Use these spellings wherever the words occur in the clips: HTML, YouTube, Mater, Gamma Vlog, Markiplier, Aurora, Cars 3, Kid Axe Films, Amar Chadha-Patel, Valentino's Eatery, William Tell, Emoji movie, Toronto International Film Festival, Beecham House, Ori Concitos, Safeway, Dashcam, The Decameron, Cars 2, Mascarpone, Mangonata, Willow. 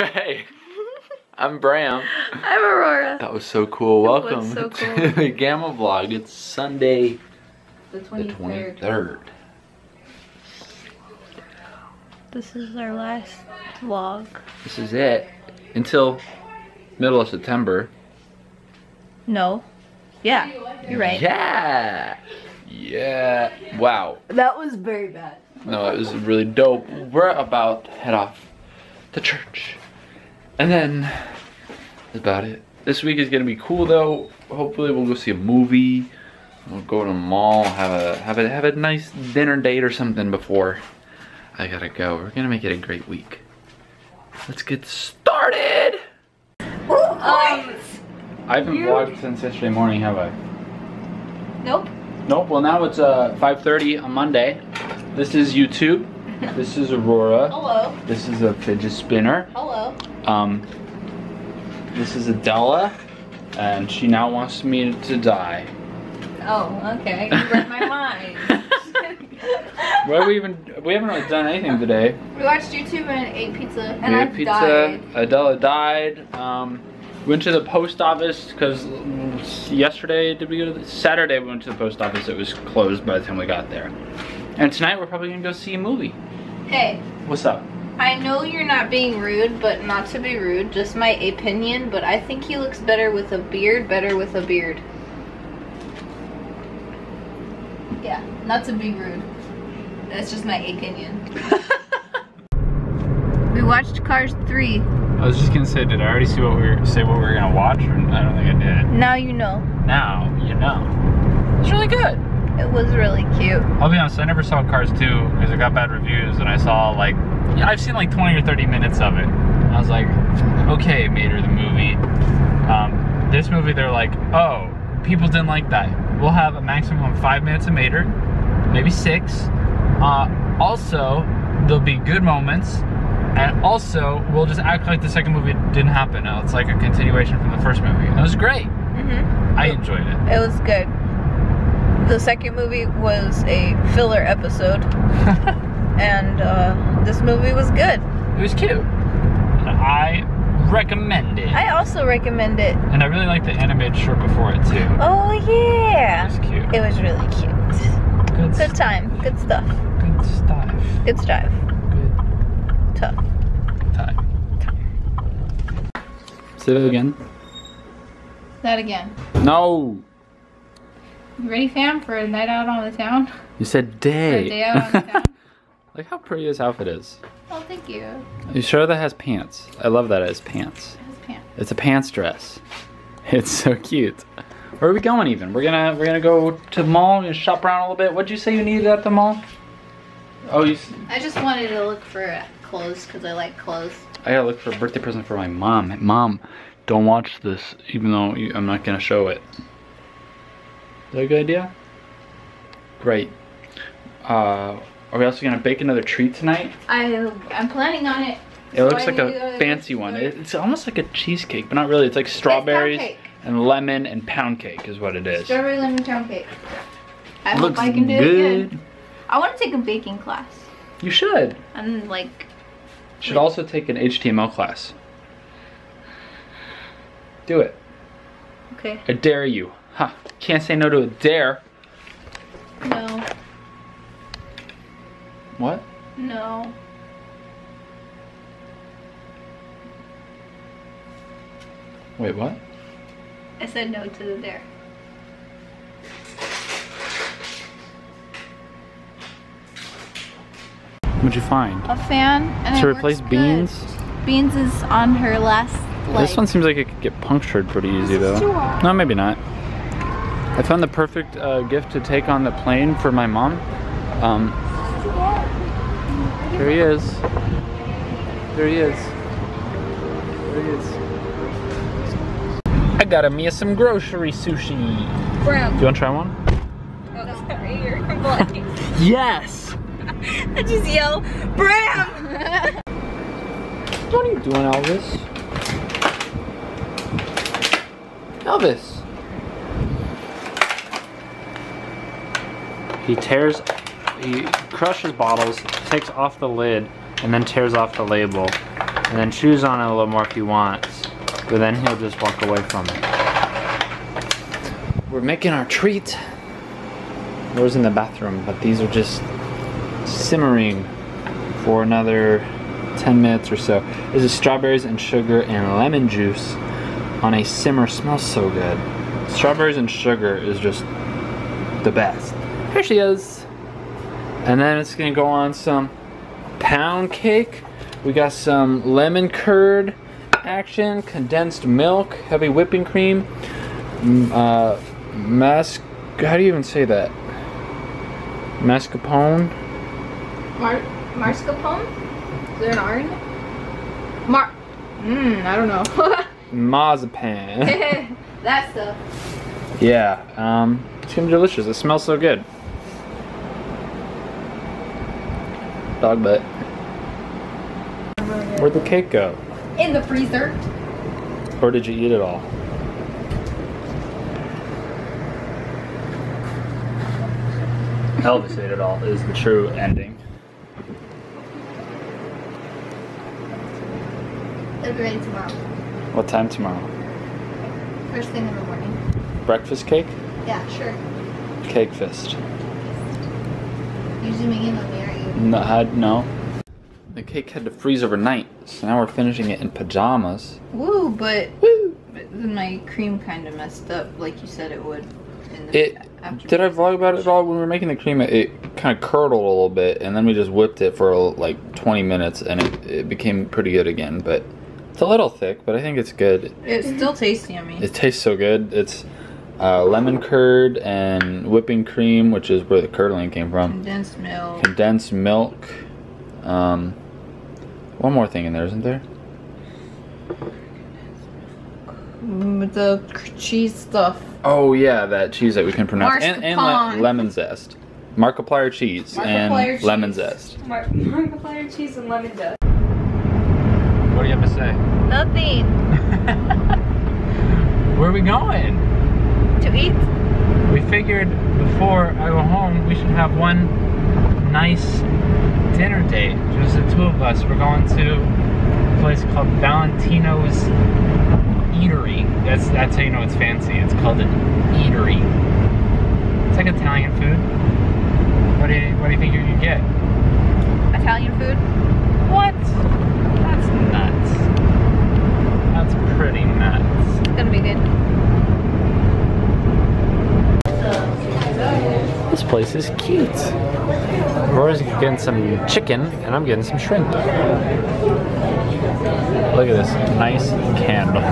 Ray. I'm Bram. I'm Aurora. That was so cool. Welcome so cool. to the Gamma Vlog. It's Sunday the 23rd. This is our last vlog. This is it. Until middle of September. No. Yeah. You're right. Yeah. Yeah. Wow. That was very bad. No, it was really dope. We're about to head off to church. And then, that's about it. This week is gonna be cool though. Hopefully we'll go see a movie. We'll go to the mall, have a nice dinner date or something before I gotta go. We're gonna make it a great week. Let's get started! Ooh, I haven't vlogged since yesterday morning, have I? Nope. Nope, well now it's 5:30 on Monday. This is YouTube. This is Aurora. Hello. This is a fidget spinner. Hello. This is Adela, and she now wants me to die. Oh, okay. You read my mind. What we haven't really done anything today. We watched YouTube and ate pizza, and I died. Adela died. Went to the post office because yesterday did we go to the, Saturday we went to the post office. It was closed by the time we got there. And tonight we're probably gonna go see a movie. Hey. What's up? I know you're not being rude, but not to be rude, just my opinion, but I think he looks better with a beard, Yeah, not to be rude. That's just my opinion. We watched Cars 3. I was just gonna say, did I already see what we were gonna watch? Or I don't think I did. Now you know. Now you know. It's really good. It was really cute. I'll be honest, I never saw Cars 2 because it got bad reviews, and I saw like, I've seen like 20 or 30 minutes of it. I was like, okay, Mater, the movie. This movie, they're like, oh, people didn't like that. We'll have a maximum of 5 minutes of Mater, maybe 6. Also, there'll be good moments, and also, we'll just act like the second movie didn't happen. Now it's like a continuation from the first movie. And it was great. Mm-hmm. I enjoyed it. It was good. The second movie was a filler episode. And this movie was good. It was cute. I recommend it. I also recommend it. And I really like the animated short before it too. Oh yeah. It was cute. It was really cute. Good time. Good stuff. Good stuff. Good stuff. Good. Tough. Time. Say that again. That again. No. You ready, fam, for a night out on the town? You said day. For a day out on the town. Like how pretty this outfit is. Oh, thank you. Are you sure that has pants? I love that it has pants. It has pants. It's a pants dress. It's so cute. Where are we going even? We're gonna go to the mall. We're gonna shop around a little bit. What'd you say you needed at the mall? Oh, you. I just wanted to look for clothes because I like clothes. I gotta look for a birthday present for my mom. Mom, don't watch this, even though I'm not gonna show it. Is that a good idea? Great. Are we also gonna bake another treat tonight? I'm planning on it. It looks like a fancy one. It's almost like a cheesecake, but not really. It's like strawberries and lemon and pound cake is what it is. Strawberry, lemon, pound cake. I hope I can do it again. I want to take a baking class. You should. And like. Should also take an HTML class. Do it. Okay. I dare you. Huh? Can't say no to a dare. No. What? No. Wait, what? I said no to the dare. What'd you find? A fan. And to replace Beans? Beans is on her last leg. This one seems like it could get punctured pretty easy though. No, maybe not. I found the perfect gift to take on the plane for my mom. There he is. There he is. There he is. I got me some grocery sushi. Bro. Do you want to try one? Oh, no, sorry, you're complaining. Yes! I just yell, Bram! What are you doing, Elvis? Elvis! He crushes bottles, takes off the lid, and then tears off the label. and then choose on it a little more if he wants, but then he'll just walk away from it. We're making our treat. We're in the bathroom, but these are just simmering for another 10 minutes or so. This is strawberries and sugar and lemon juice on a simmer. Smells so good. Strawberries and sugar is just the best. Here she is. And then it's gonna go on some pound cake. We got some lemon curd action, condensed milk, heavy whipping cream, how do you even say that? Mascarpone? Mascarpone? Is there an R in it? I don't know. Marzipan. That stuff. Yeah, it's gonna be delicious. It smells so good. Dog butt. Where'd the cake go? In the freezer. Or did you eat it all? Elvis ate it all is the true ending. It'll be ready tomorrow. What time tomorrow? First thing in the morning. Breakfast cake? Yeah, sure. Cake fist. You're zooming in on me, aren't you? No. The cake had to freeze overnight, so now we're finishing it in pajamas. Woo, but my cream kind of messed up like you said it would. Did I vlog about it at all? When we were making the cream, it kind of curdled a little bit, and then we just whipped it for like 20 minutes, and it became pretty good again, but... It's a little thick, but I think it's good. It's still tasty, I mean. It tastes so good. It's lemon curd and whipping cream, which is where the curdling came from. Condensed milk. Condensed milk. One more thing in there, isn't there? The cheese stuff. Oh, yeah, that cheese that we can pronounce. And lemon zest. Markiplier cheese and lemon zest. Markiplier cheese and lemon zest. What do you have to say? Nothing. Where are we going? To eat. We figured before I go home, we should have one nice dinner date. Just the two of us. We're going to a place called Valentino's Eatery. That's how you know it's fancy. It's called an eatery. It's like Italian food. What do you think you can get? Italian food? What? That's nuts. That's pretty nuts. It's gonna be good. This place is cute. Rory's getting some chicken and I'm getting some shrimp. Look at this nice candle.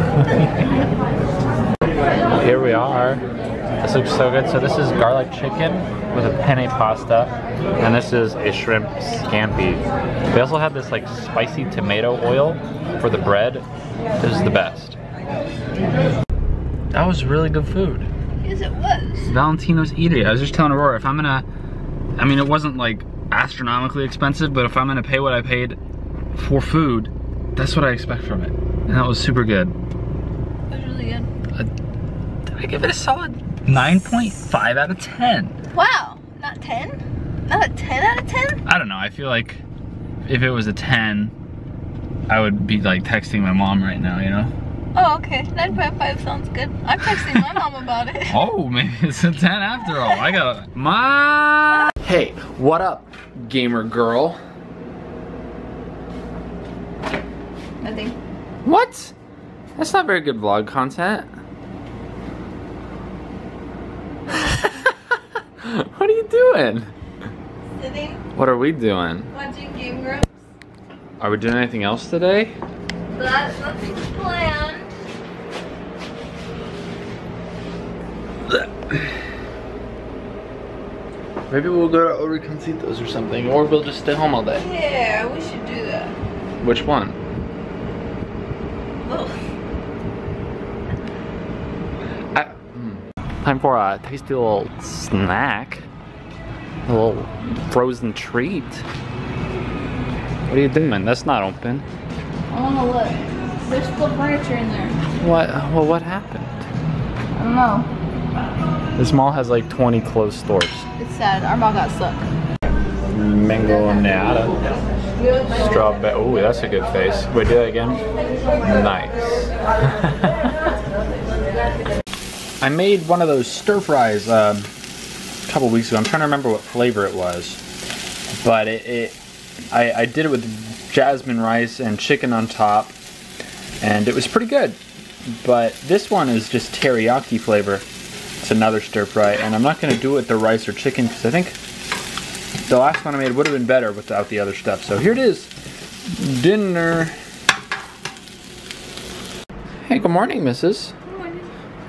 Here we are. This looks so good. So this is garlic chicken with a penne pasta, and this is a shrimp scampi. They also have this like spicy tomato oil for the bread. This is the best. That was really good food. Yes, it was. Valentino's Eatery. I was just telling Aurora, if I'm gonna, I mean, it wasn't like astronomically expensive, but if I'm gonna pay what I paid for food, that's what I expect from it. And that was super good. That was really good. I give it a solid 9.5 out of 10. Wow, not 10? Not a 10 out of 10? I don't know, I feel like if it was a 10, I would be like texting my mom right now, you know? Oh, okay, 9.5 sounds good. I'm texting my mom about it. Oh, maybe it's a 10 after all. I got my... Hey, what up, gamer girl? Nothing. What? That's not very good vlog content. What are you doing? Sitting. What are we doing? Watching Game Grumps. Are we doing anything else today? That's nothing planned. Maybe we'll go to Ori Concitos or something, or we'll just stay home all day. Yeah, we should do that. Which one? Time for a tasty little snack, a little frozen treat. What are you doing? That's not open. I wanna look. There's still furniture in there. What? Well, what happened? I don't know. This mall has like 20 closed stores. It's sad. Our mall got stuck. Mangonata. Strawberry. Oh, that's a good face. Wait, do that again. Nice. I made one of those stir fries a couple weeks ago. I'm trying to remember what flavor it was, but I did it with jasmine rice and chicken on top, and it was pretty good. But this one is just teriyaki flavor. It's another stir fry, and I'm not going to do it with the rice or chicken because I think the last one I made would have been better without the other stuff. So here it is, dinner. Hey, good morning, Mrs. Good morning.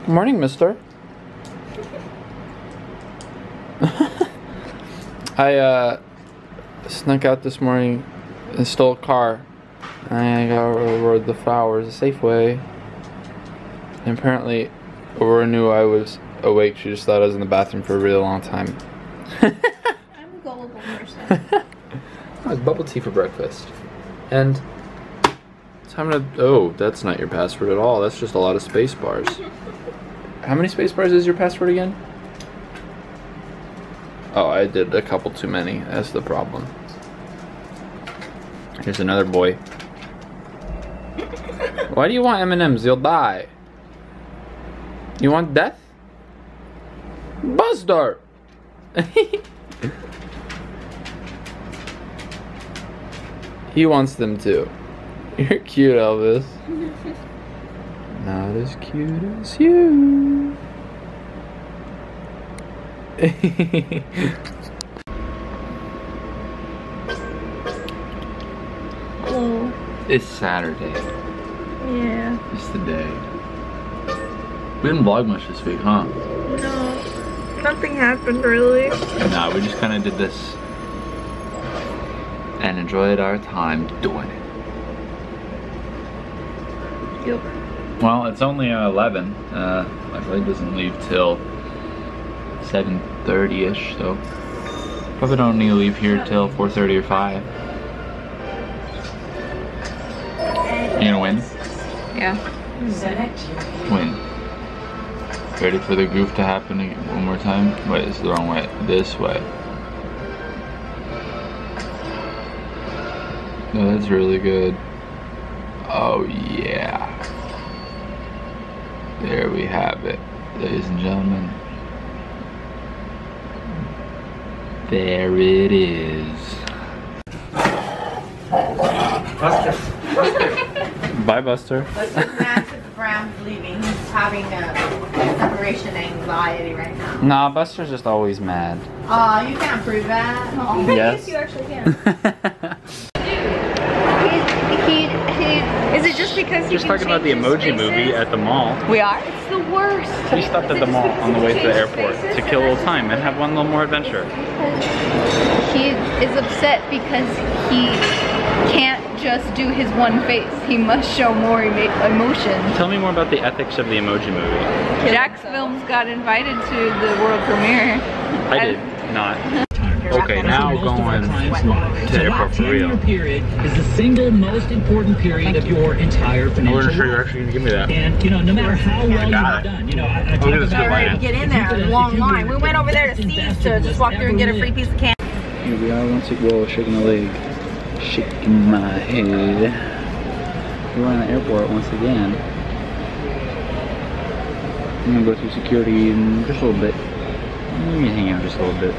Good morning, Mister. I snuck out this morning and stole a car. I got over the flowers at Safeway. And apparently, Ori knew I was awake. She just thought I was in the bathroom for a really long time. I'm a gullible person. I was bubble tea for breakfast. And time to. Oh, that's not your password at all. That's just a lot of space bars. How many space bars is your password again? Oh, I did a couple too many. That's the problem. Here's another boy. Why do you want M&Ms? You'll die. You want death? Buster! He wants them too. You're cute, Elvis. Not as cute as you. Hello. It's Saturday. Yeah. It's the day. We didn't vlog much this week, huh? No. Nothing happened, really. Nah, we just kind of did this and enjoyed our time doing it. Yep. Well, it's only 11. My flight doesn't leave till 7:30-ish, so probably don't need to leave here till 4:30 or 5. You gonna win? Yeah. Win. Ready for the goof to happen again one more time? Wait, it's the wrong way. This way. No, that's really good. Oh, yeah. There we have it, ladies and gentlemen. There it is. Buster. Bye, Buster. Brown's leaving. He's having a separation anxiety right now. Nah, Buster's just always mad. Aw, you can't prove that. Oh. Yes. Yes, you actually can. Is it just because he's talking about the Emoji Movie at the mall? We are. It's the worst. He stopped at the mall on the way to the airport to kill a little time and have one little more adventure. He is upset because he can't just do his one face. He must show more emotion. Tell me more about the ethics of the Emoji Movie. Kid Axe Films got invited to the world premiere. I did not. Okay, now going to the airport for real. Period is the single most important period of your entire financial life. I wasn't sure you were actually going to give me that. And you know, no matter how well you've done, you know, I told you to get in there. It was a long line. We went over there to Steve's to just walk through and get a free piece of candy. Here we are once again. Whoa, shaking a leg. Shaking my head. We're in the airport once again. I'm gonna go through security in just a little bit. Let me hang out just a little bit.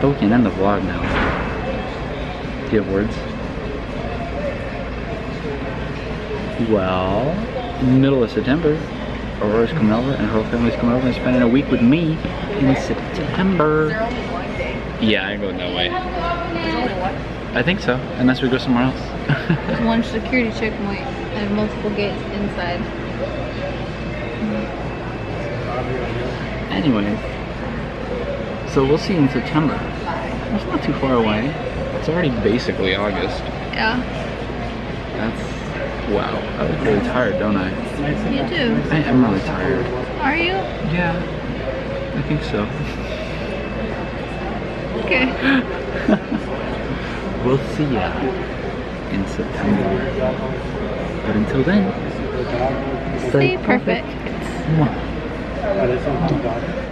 But we can end the vlog now. Do you have words? Well, in the middle of September, Aurora's coming over and her whole family's coming over and spending a week with me in September. Yeah, I'm going that way. I think so, unless we go somewhere else. There's one security checkpoint and multiple gates inside. Anyway, so we'll see you in September. It's not too far away. It's already basically August. Yeah. That's, wow, I look really tired, don't I? You do. I am really tired. Are you? Yeah, I think so. Okay. We'll see ya in September. But until then, stay perfect. Mwah.